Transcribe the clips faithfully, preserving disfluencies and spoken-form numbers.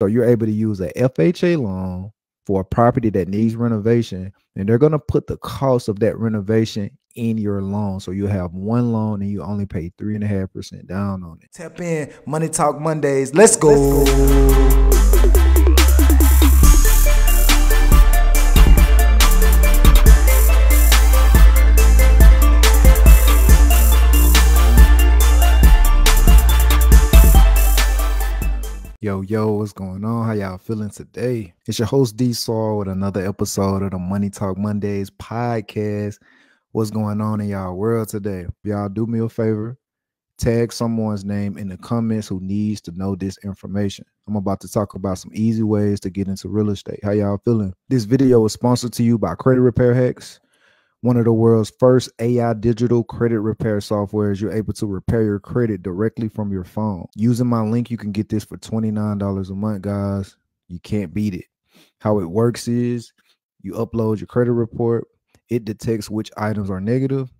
So you're able to use a F H A loan for a property that needs renovation, and they're going to put the cost of that renovation in your loan. So you have one loan and you only pay three and a half percent down on it. Tap in, Money Talk Mondays. Let's go. Let's go. Yo, yo, what's going on? How y'all feeling today? It's your host, D. Saul, with another episode of the Money Talk Mondays podcast. What's going on in y'all world today? Y'all do me a favor. Tag someone's name in the comments who needs to know this information. I'm about to talk about some easy ways to get into real estate. How y'all feeling? This video is sponsored to you by Credit Repair Hacks, one of the world's first A I digital credit repair softwares. You're able to repair your credit directly from your phone. Using my link, you can get this for twenty-nine dollars a month, guys. You can't beat it. How it works is you upload your credit report. It detects which items are negative.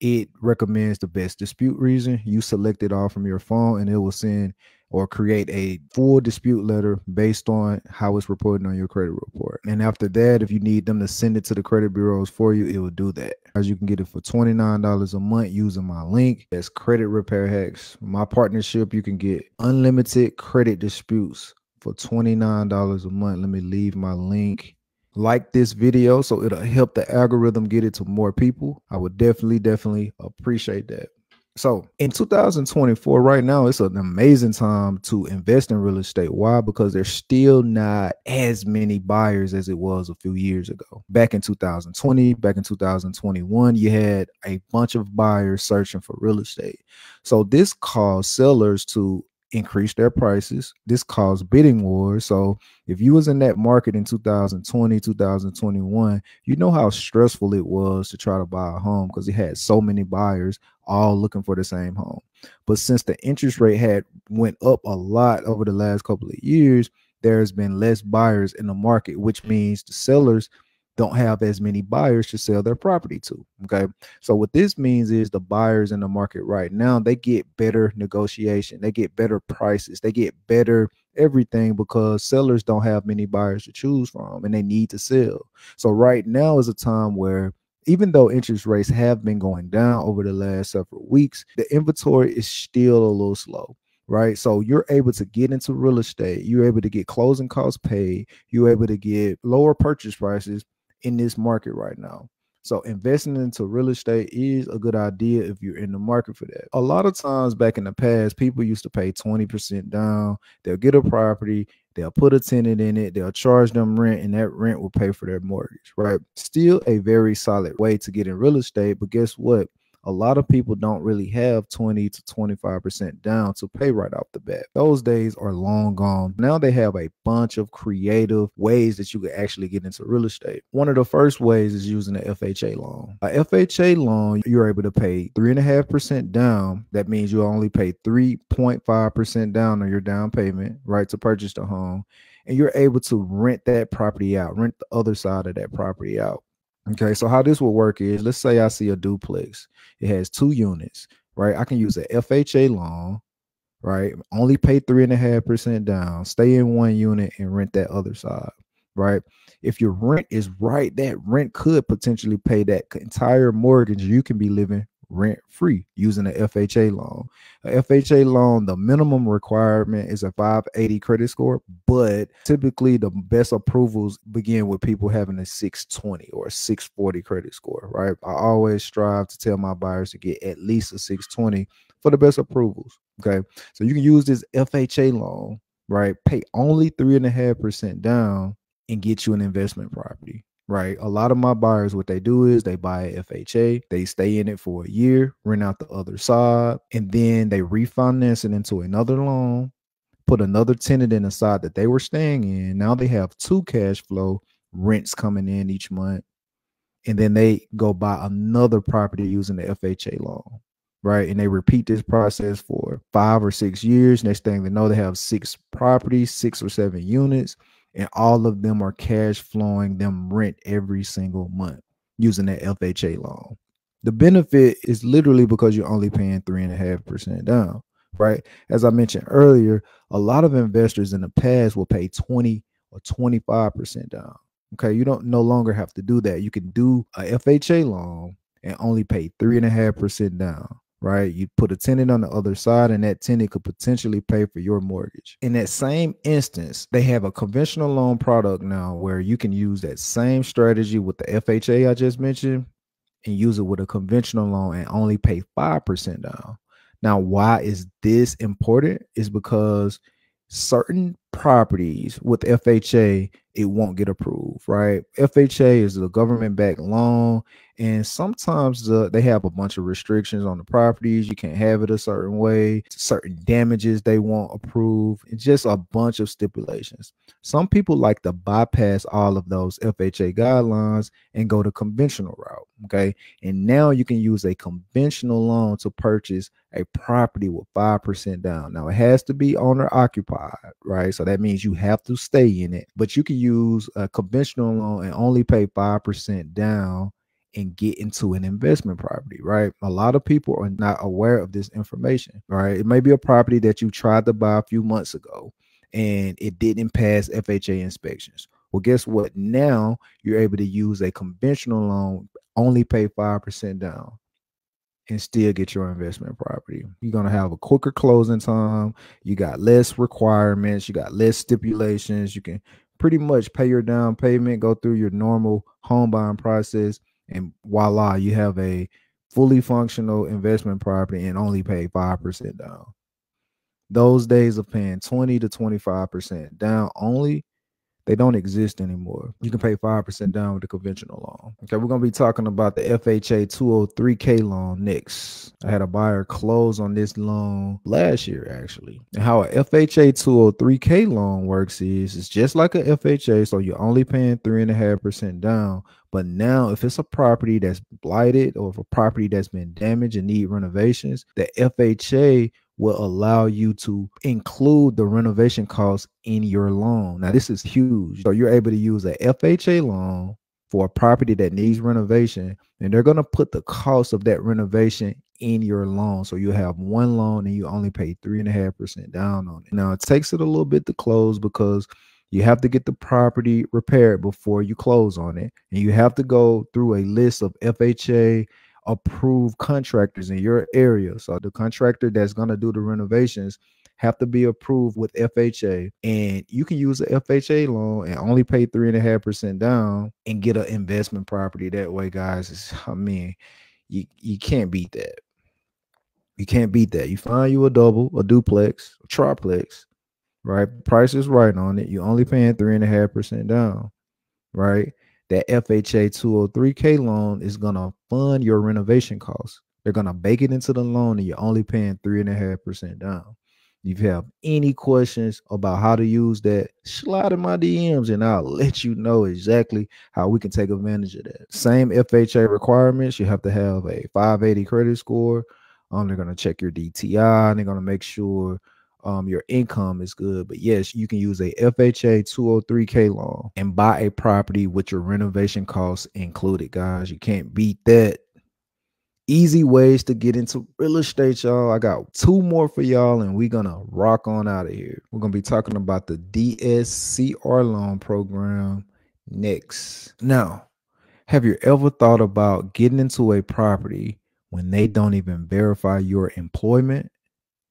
It recommends the best dispute reason. You select it all from your phone, and it will send or create a full dispute letter based on how it's reported on your credit report. And after that, if you need them to send it to the credit bureaus for you, it will do that. As you can get it for twenty-nine dollars a month using my link. That's Credit Repair Hacks. My partnership, you can get unlimited credit disputes for twenty-nine dollars a month. Let me leave my link. Like this video so it'll help the algorithm get it to more people. I would definitely, definitely appreciate that. So in two thousand twenty-four, right now, it's an amazing time to invest in real estate. Why? Because there's still not as many buyers as it was a few years ago. Back in two thousand twenty, back in two thousand twenty-one, you had a bunch of buyers searching for real estate. So this caused sellers to increase their prices. This caused bidding wars. So if you was in that market in two thousand twenty, two thousand twenty-one, you know how stressful it was to try to buy a home because it had so many buyers all looking for the same home. But since the interest rate had went up a lot over the last couple of years, there's been less buyers in the market, which means the sellers don't have as many buyers to sell their property to. Okay. So what this means is the buyers in the market right now, they get better negotiation. They get better prices. They get better everything because sellers don't have many buyers to choose from and they need to sell. So right now is a time where even though interest rates have been going down over the last several weeks, the inventory is still a little slow. Right. So you're able to get into real estate. You're able to get closing costs paid. You're able to get lower purchase prices in this market right now. So investing into real estate is a good idea if you're in the market for that. A lot of times back in the past, people used to pay twenty percent down. They'll get a property, they'll put a tenant in it, they'll charge them rent, and that rent will pay for their mortgage, right? Still a very solid way to get in real estate, but guess what? A lot of people don't really have twenty to twenty-five percent down to pay right off the bat. Those days are long gone. Now they have a bunch of creative ways that you can actually get into real estate. One of the first ways is using an F H A loan. A F H A loan, you're able to pay three and a half percent down. That means you only pay three point five percent down on your down payment, right, to purchase the home. And you're able to rent that property out, rent the other side of that property out. Okay, so how this will work is, let's say I see a duplex. It has two units, right? I can use an F H A loan, right? Only pay three and a half percent down, stay in one unit and rent that other side, right? If your rent is right, that rent could potentially pay that entire mortgage. You can be living rent free using an F H A loan. A F H A loan, the minimum requirement is a five eighty credit score, but typically the best approvals begin with people having a six twenty or a six forty credit score, right? I always strive to tell my buyers to get at least a six twenty for the best approvals. Okay. So you can use this F H A loan, right? Pay only three and a half percent down and get you an investment property. Right. A lot of my buyers, what they do is they buy a F H A, they stay in it for a year, rent out the other side, and then they refinance it into another loan, put another tenant in the side that they were staying in. Now they have two cash flow rents coming in each month, and then they go buy another property using the F H A loan. Right. And they repeat this process for five or six years. Next thing they know, they have six properties, six or seven units. And all of them are cash flowing them rent every single month using that F H A loan. The benefit is literally because you're only paying three and a half percent down, right? As I mentioned earlier, a lot of investors in the past will pay twenty or twenty-five percent down. Okay, you don't no longer have to do that. You can do a F H A loan and only pay three and a half percent down, right? You put a tenant on the other side, and that tenant could potentially pay for your mortgage. In that same instance, they have a conventional loan product now where you can use that same strategy with the F H A I just mentioned and use it with a conventional loan and only pay five percent down. Now, why is this important? Is because certain properties with F H A, it won't get approved, right? F H A is a government-backed loan, and sometimes the, they have a bunch of restrictions on the properties. You can't have it a certain way, certain damages they won't approve, and just a bunch of stipulations. Some people like to bypass all of those F H A guidelines and go the conventional route, okay? And now you can use a conventional loan to purchase a property with five percent down. Now, it has to be owner-occupied, right? So that means you have to stay in it, but you can use a conventional loan and only pay five percent down and get into an investment property, right? A lot of people are not aware of this information, right? It may be a property that you tried to buy a few months ago and it didn't pass F H A inspections. Well, guess what? Now you're able to use a conventional loan, only pay five percent down, and still get your investment property. You're going to have a quicker closing time. You got less requirements. You got less stipulations. You can pretty much pay your down payment, go through your normal home buying process, and voila, you have a fully functional investment property and only pay five percent down. Those days of paying twenty to twenty-five percent down only, they don't exist anymore. You can pay five percent down with a conventional loan. Okay, we're going to be talking about the F H A two oh three K loan next. I had a buyer close on this loan last year, actually. And how a F H A two oh three K loan works is it's just like a F H A, so you're only paying three point five percent down. But now if it's a property that's blighted or if a property that's been damaged and need renovations, the F H A will allow you to include the renovation costs in your loan. Now, this is huge. So you're able to use a F H A loan for a property that needs renovation, and they're going to put the cost of that renovation in your loan. So you have one loan and you only pay three and a half percent down on it. Now, it takes it a little bit to close because you have to get the property repaired before you close on it. And you have to go through a list of F H A approved contractors in your area. So the contractor that's going to do the renovations have to be approved with F H A, and you can use an F H A loan and only pay three and a half percent down and get an investment property that way, guys. It's, I mean, you, you can't beat that. You can't beat that. You find you a double, a duplex, a triplex, right? Price is right on it. You're only paying three and a half percent down, right? That F H A two oh three K loan is going to fund your renovation costs. They're going to bake it into the loan, and you're only paying three and a half percent down. If you have any questions about how to use that, slide in my D Ms and I'll let you know exactly how we can take advantage of that. Same F H A requirements. You have to have a five eighty credit score. Um, they're going to check your D T I, and they're going to make sure Um, your income is good. But yes, you can use a F H A two oh three K loan and buy a property with your renovation costs included, guys. You can't beat that. Easy ways to get into real estate, y'all. I got two more for y'all, and we're gonna rock on out of here. We're gonna be talking about the D S C R loan program next. Now, have you ever thought about getting into a property when they don't even verify your employment?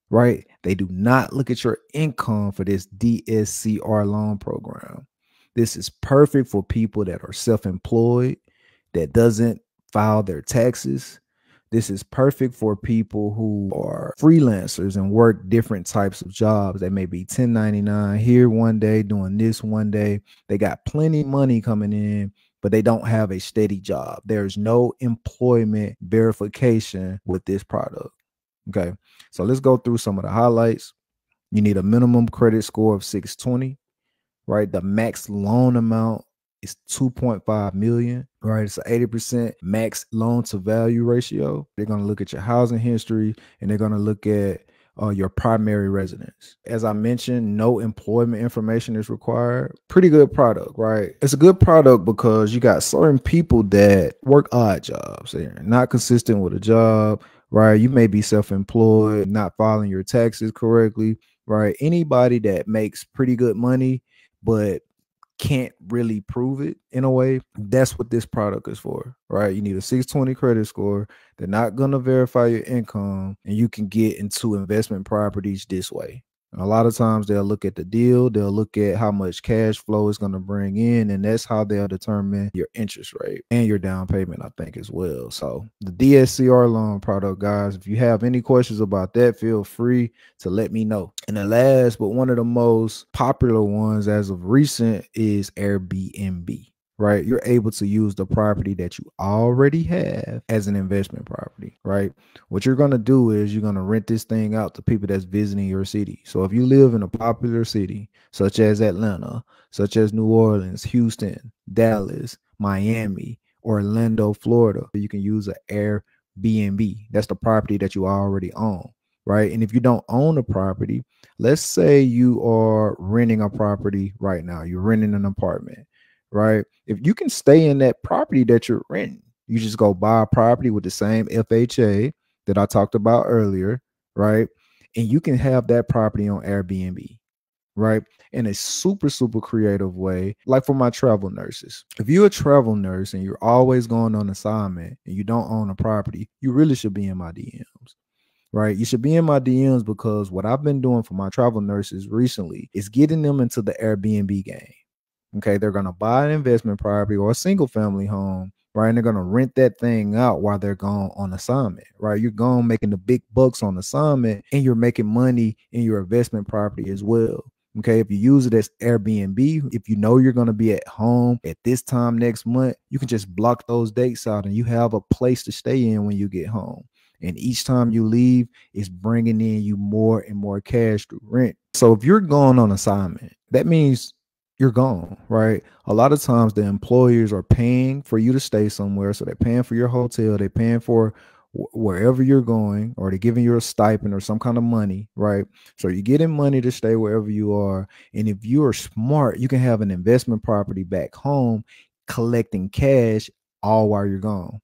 Right? They do not look at your income for this D S C R loan program. This is perfect for people that are self-employed, that doesn't file their taxes. This is perfect for people who are freelancers and work different types of jobs. They may be ten ninety-nine here one day, doing this one day. They got plenty of money coming in, but they don't have a steady job. There's no employment verification with this product. Okay, so let's go through some of the highlights. You need a minimum credit score of six twenty, right? The max loan amount is two point five million, right? It's an eighty percent max loan to value ratio. They're going to look at your housing history, and they're going to look at uh, your primary residence. As I mentioned, no employment information is required. Pretty good product, right? It's a good product because you got certain people that work odd jobs. They're not consistent with a job. right? You may be self-employed, not filing your taxes correctly, right? Anybody that makes pretty good money but can't really prove it in a way, that's what this product is for, right? You need a six twenty credit score. They're not going to verify your income, and you can get into investment properties this way. And a lot of times they'll look at the deal, they'll look at how much cash flow is going to bring in, and that's how they'll determine your interest rate and your down payment, I think, as well. So the D S C R loan product, guys, if you have any questions about that, feel free to let me know. And the last, but one of the most popular ones as of recent, is Airbnb, right? You're able to use the property that you already have as an investment property, right? What you're going to do is you're going to rent this thing out to people that's visiting your city. So if you live in a popular city, such as Atlanta, such as New Orleans, Houston, Dallas, Miami, Orlando, Florida, you can use an Airbnb. That's the property that you already own, right? And if you don't own a property, let's say you are renting a property right now, you're renting an apartment, right? If you can stay in that property that you're renting, you just go buy a property with the same F H A that I talked about earlier, right? And you can have that property on Airbnb, right? In a super, super creative way, like for my travel nurses. If you're a travel nurse and you're always going on assignment and you don't own a property, you really should be in my D Ms. Right? You should be in my D Ms, because what I've been doing for my travel nurses recently is getting them into the Airbnb game. Okay, they're going to buy an investment property or a single family home, right? And they're going to rent that thing out while they're gone on assignment, right? You're gone making the big bucks on assignment, and you're making money in your investment property as well. Okay, if you use it as Airbnb, if you know you're going to be at home at this time next month, you can just block those dates out and you have a place to stay in when you get home. And each time you leave, it's bringing in you more and more cash through rent. So if you're gone on assignment, that means you're gone, right? A lot of times the employers are paying for you to stay somewhere. So they're paying for your hotel, they're paying for wherever you're going, or they're giving you a stipend or some kind of money, right? So you're getting money to stay wherever you are. And if you are smart, you can have an investment property back home collecting cash all while you're gone.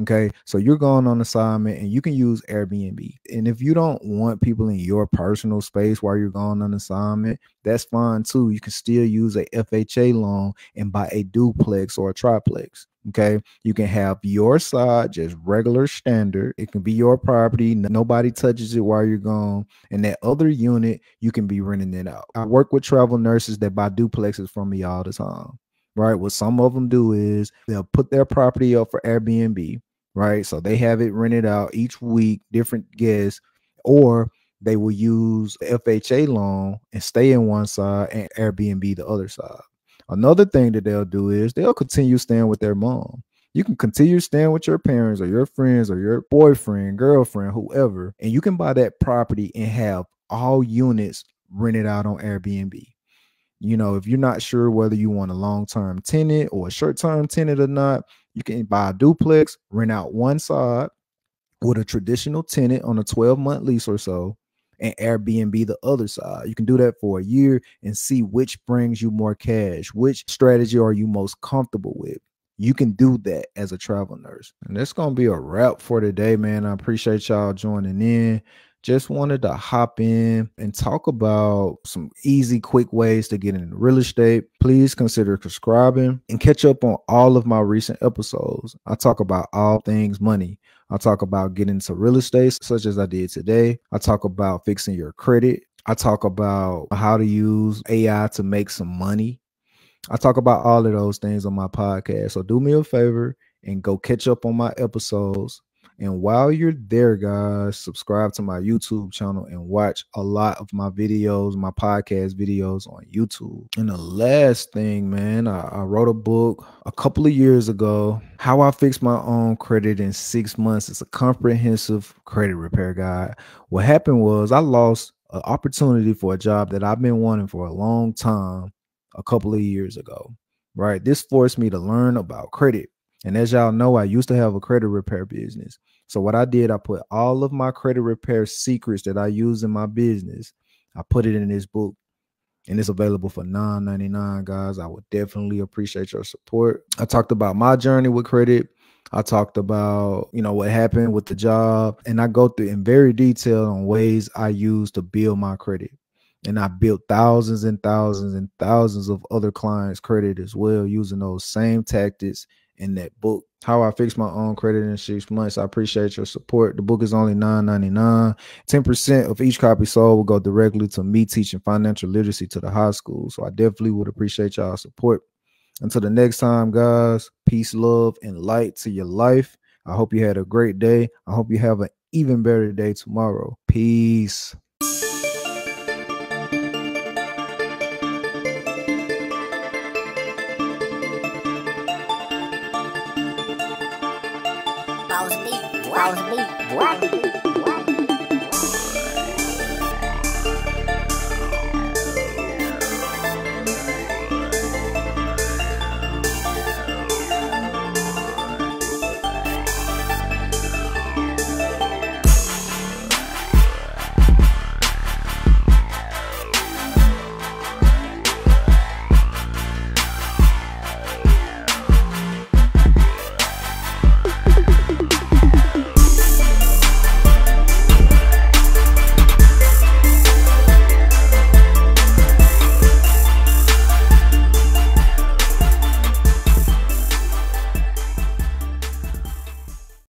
Okay, so you're going on assignment and you can use Airbnb. And if you don't want people in your personal space while you're going on assignment, that's fine too. You can still use a F H A loan and buy a duplex or a triplex. Okay, you can have your side just regular standard. It can be your property. Nobody touches it while you're gone. And that other unit, you can be renting it out. I work with travel nurses that buy duplexes from me all the time. Right. What some of them do is they'll put their property up for Airbnb. Right. So they have it rented out each week, different guests, or they will use the F H A loan and stay in one side and Airbnb the other side. Another thing that they'll do is they'll continue staying with their mom. You can continue staying with your parents or your friends or your boyfriend, girlfriend, whoever, and you can buy that property and have all units rented out on Airbnb. You know, if you're not sure whether you want a long-term tenant or a short-term tenant or not, you can buy a duplex, rent out one side with a traditional tenant on a twelve month lease or so, and Airbnb the other side. You can do that for a year and see which brings you more cash, which strategy are you most comfortable with. You can do that as a travel nurse. And that's going to be a wrap for today, man. I appreciate y'all joining in. Just wanted to hop in and talk about some easy, quick ways to get into real estate. Please consider subscribing and catch up on all of my recent episodes. I talk about all things money. I talk about getting into real estate, such as I did today. I talk about fixing your credit. I talk about how to use A I to make some money. I talk about all of those things on my podcast. So do me a favor and go catch up on my episodes. And while you're there, guys, subscribe to my YouTube channel and watch a lot of my videos, my podcast videos on YouTube. And the last thing, man, I, I wrote a book a couple of years ago, How I Fixed My Own Credit in Six Months. It's a comprehensive credit repair guide. What happened was I lost an opportunity for a job that I've been wanting for a long time a couple of years ago, right? This forced me to learn about credit. And as y'all know, I used to have a credit repair business. So what I did, I put all of my credit repair secrets that I use in my business, I put it in this book, and it's available for nine ninety-nine, guys. I would definitely appreciate your support. I talked about my journey with credit. I talked about, you know, what happened with the job, and I go through in very detail on ways I use to build my credit. And I built thousands and thousands and thousands of other clients' credit as well, using those same tactics in that book. How I fixed my own credit in six months. I appreciate your support. The book is only nine ninety-nine. ten percent of each copy sold will go directly to me teaching financial literacy to the high school. So I definitely would appreciate y'all support. Until the next time, guys, peace, love, and light to your life. I hope you had a great day. I hope you have an even better day tomorrow. Peace. Wow.